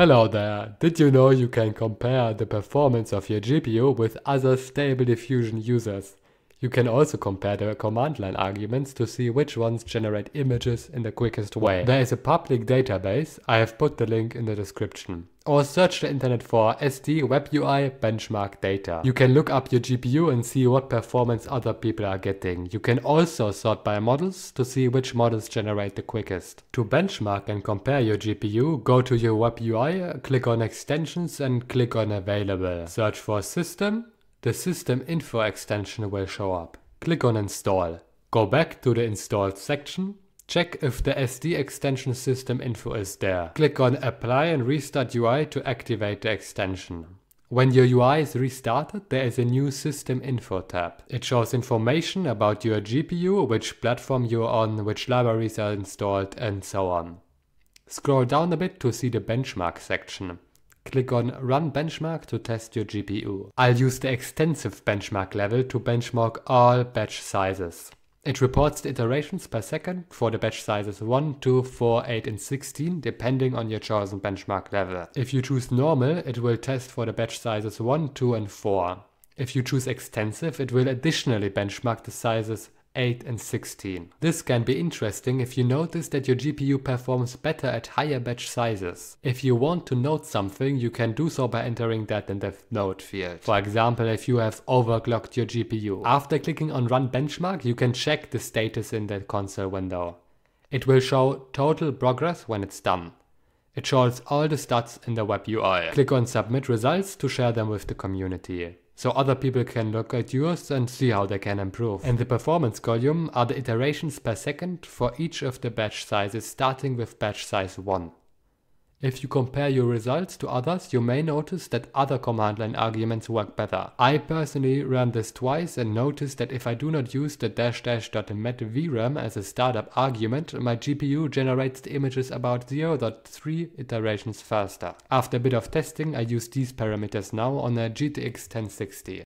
Hello there! Did you know you can compare the performance of your GPU with other Stable Diffusion users? You can also compare the command line arguments to see which ones generate images in the quickest way. There is a public database, I have put the link in the description. Or search the internet for SD Web UI benchmark data. You can look up your GPU and see what performance other people are getting. You can also sort by models to see which models generate the quickest. To benchmark and compare your GPU, go to your web UI, click on Extensions and click on Available. Search for System. The System Info extension will show up. Click on Install. Go back to the Installed section. Check if the SD Extension System Info is there. Click on Apply and Restart UI to activate the extension. When your UI is restarted, there is a new System Info tab. It shows information about your GPU, which platform you're on, which libraries are installed, and so on. Scroll down a bit to see the Benchmark section. Click on Run Benchmark to test your GPU. I'll use the extensive benchmark level to benchmark all batch sizes. It reports the iterations per second for the batch sizes 1, 2, 4, 8 and 16 depending on your chosen benchmark level. If you choose normal, it will test for the batch sizes 1, 2 and 4. If you choose extensive, it will additionally benchmark the sizes 8 and 16. This can be interesting if you notice that your GPU performs better at higher batch sizes. If you want to note something, you can do so by entering that in the note field. For example, if you have overclocked your GPU. After clicking on Run Benchmark, you can check the status in the console window. It will show total progress when it's done. It shows all the stats in the web UI. Click on Submit Results to share them with the community, so other people can look at yours and see how they can improve. In the performance column are the iterations per second for each of the batch sizes, starting with batch size 1. If you compare your results to others, you may notice that other command line arguments work better. I personally ran this twice and noticed that if I do not use the --.met VRAM as a startup argument, my GPU generates the images about 0.3 iterations faster. After a bit of testing, I use these parameters now on a GTX 1060.